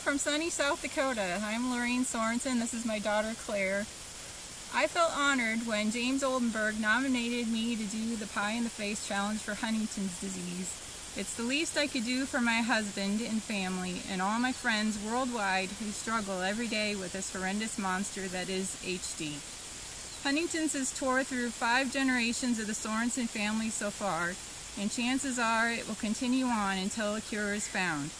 from sunny South Dakota. I'm Lorraine Sorensen. This is my daughter Claire. I felt honored when James Oldenburg nominated me to do the Pie in the Face Challenge for Huntington's disease. It's the least I could do for my husband and family and all my friends worldwide who struggle every day with this horrendous monster that is HD. Huntington's has tore through 5 generations of the Sorensen family so far, and chances are it will continue on until a cure is found.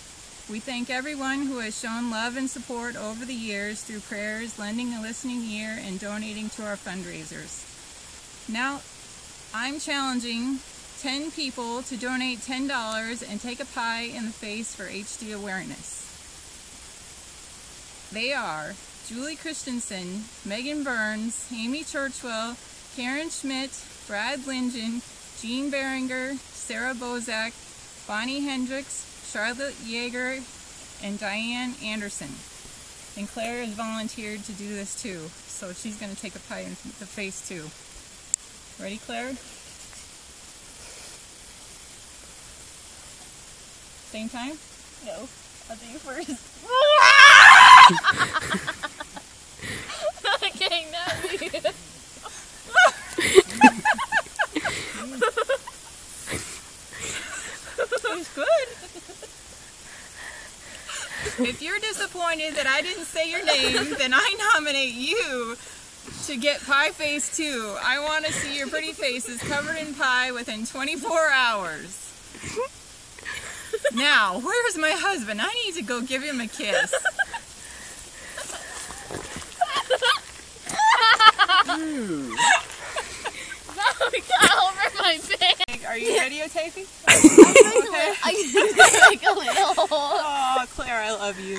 We thank everyone who has shown love and support over the years through prayers, lending a listening ear, and donating to our fundraisers. Now, I'm challenging 10 people to donate $10 and take a pie in the face for HD awareness. They are Julie Christensen, Megan Burns, Amy Churchwell, Karen Schmidt, Brad Lingen, Jean Behringer, Sarah Bozak, Bonnie Hendricks, Charlotte Yeager, and Diane Anderson. And Claire has volunteered to do this too, so she's going to take a pie in the face too. Ready, Claire? Same time? No, I'll do you first. Okay, not me. It's good. If you're disappointed that I didn't say your name, then I nominate you to get pie face too. I want to see your pretty faces covered in pie within 24 hours. Now, where's my husband? I need to go give him a kiss. Dude. That got over my bag. Are you videotaping? Okay. I just like a little. Oh, Claire, I love you.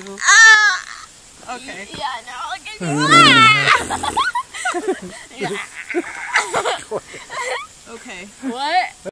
Okay. Yeah, no, I'll give you. Okay. What?